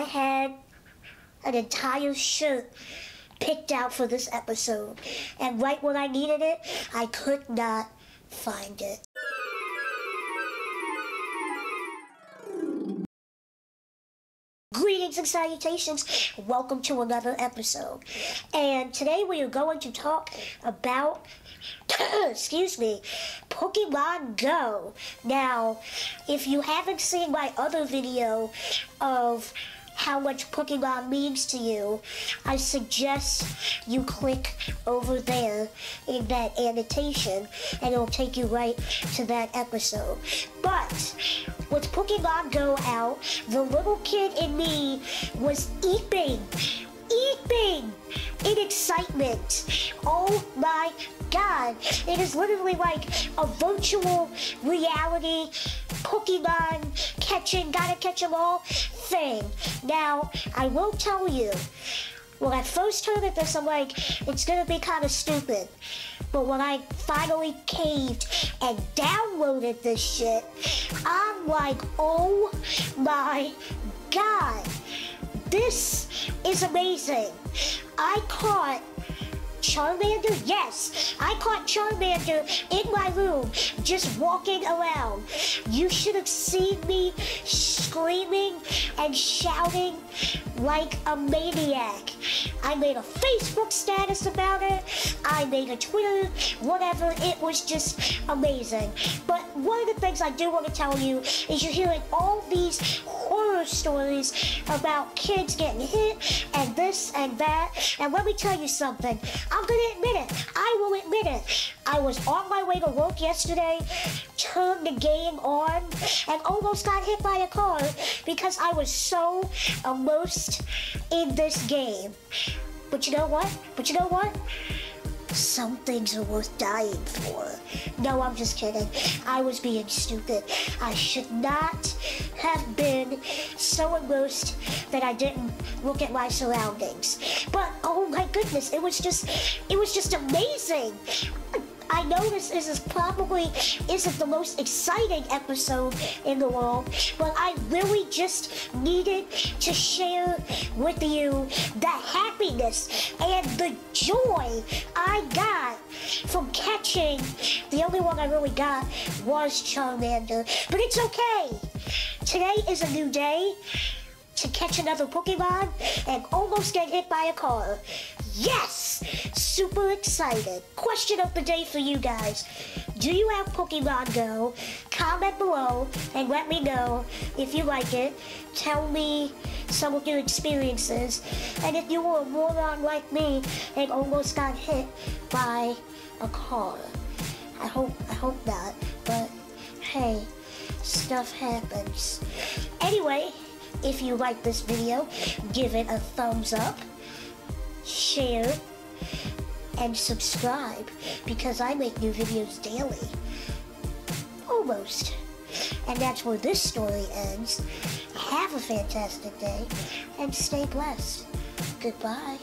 I had an entire shirt picked out for this episode, and right when I needed it, I could not find it. Greetings and salutations, welcome to another episode, and today we are going to talk about, excuse me, Pokemon Go. Now, if you haven't seen my other video of how much Pokemon means to you, I suggest you click over there in that annotation and it'll take you right to that episode. But with Pokemon Go out, the little kid in me was eating in excitement. Oh my God, it is literally like a virtual reality Pokemon catching, gotta catch them all thing. Now, I will tell you, when I first heard of this, I'm like, it's gonna be kind of stupid. But when I finally caved and downloaded this shit, I'm like, oh my God, this is amazing. I caught Charmander, yes, I caught Charmander in my room, just walking around. You should have seen me screaming and shouting like a maniac. I made a Facebook status about it, I made a Twitter, whatever, it was just amazing. But one of the things I do want to tell you is you're hearing all these horror stories about kids getting hit and this and that, and let me tell you something. I'm gonna admit it. I will admit it. I was on my way to work yesterday, turned the game on, and almost got hit by a car because I was so immersed in this game. But you know what? Some things are worth dying for. No, I'm just kidding. I was being stupid. I should not have been so immersed that I didn't look at my surroundings. But oh my goodness, it was just amazing. I know this probably isn't the most exciting episode in the world, but I really just needed to share with you the happiness and the joy I got from catching. The only one I really got was Charmander, but it's okay. Today is a new day to catch another Pokemon and almost get hit by a car. Yes! Super excited. Question of the day for you guys. Do you have Pokemon Go? Comment below and let me know if you like it. Tell me some of your experiences. And if you were a moron like me and almost got hit by a car. I hope not. But hey, stuff happens. Anyway, if you like this video, give it a thumbs up, share, and subscribe, because I make new videos daily. Almost. And that's where this story ends. Have a fantastic day, and stay blessed. Goodbye.